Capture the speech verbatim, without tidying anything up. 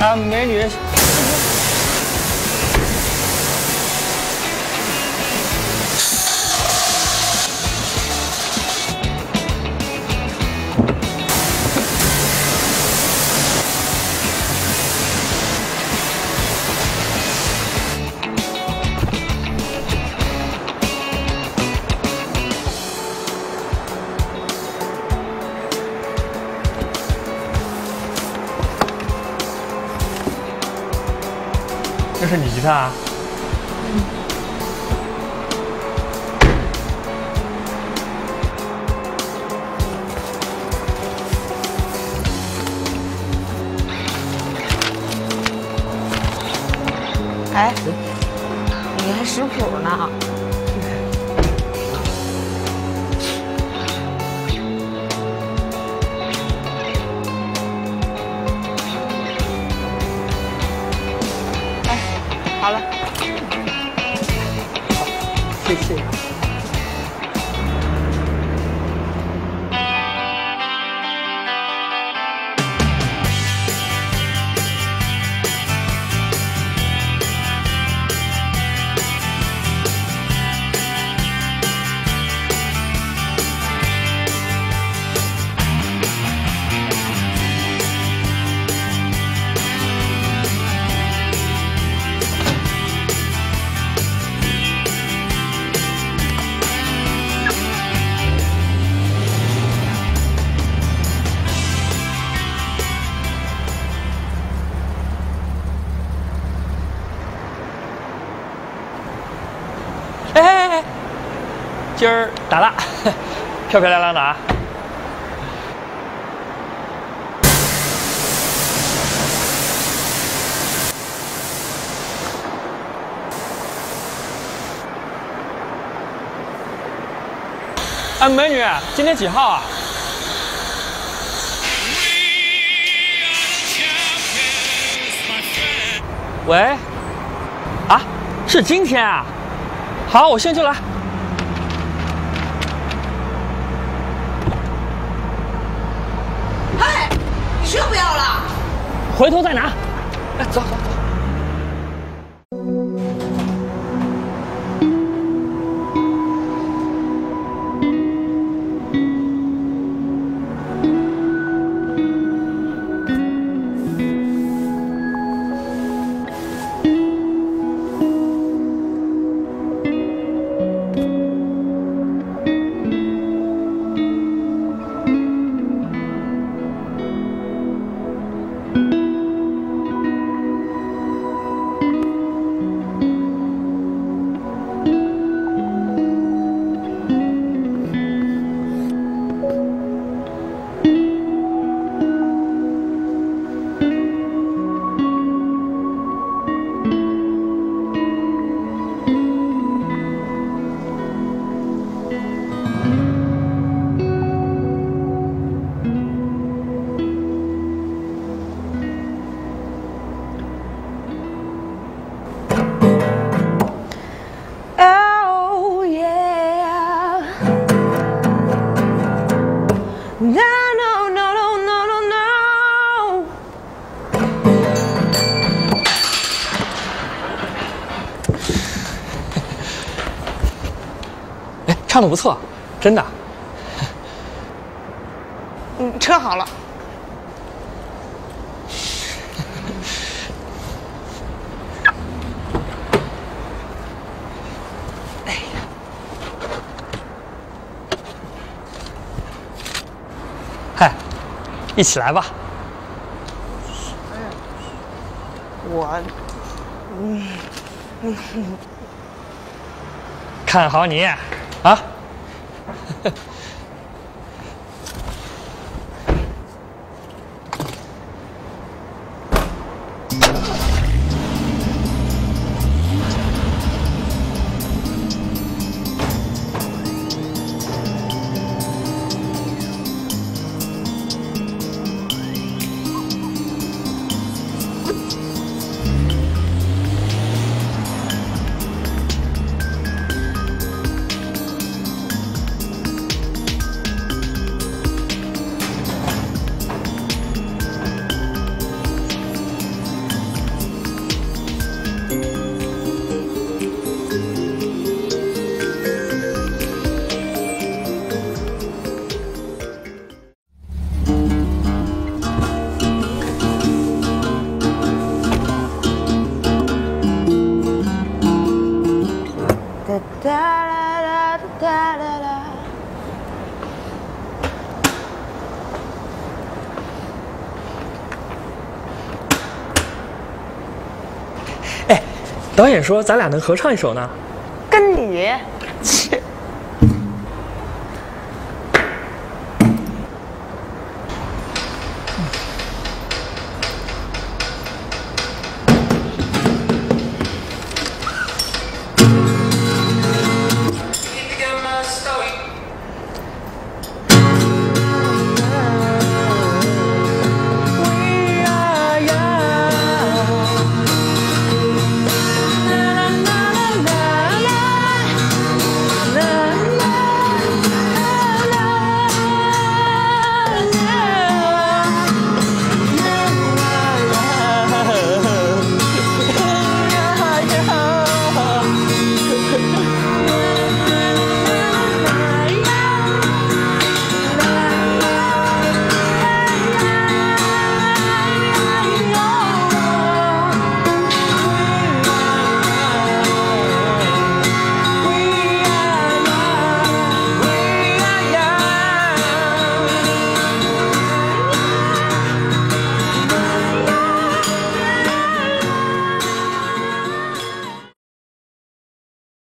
啊，美女。这是你吉他啊？嗯、哎，你还识谱呢？好了，谢谢。今儿打蜡，漂漂亮亮的啊！哎，美女，今天几号啊？喂，啊，是今天啊？好，我现在就来。 就不要了，回头再拿。哎，走走走。 唱的不错，真的。嗯，车好了。哎呀，嗨，一起来吧。嗯，我，嗯嗯，看好你。 啊！哒哒哒哒哒。哎，导演说咱俩能合唱一首呢。跟你。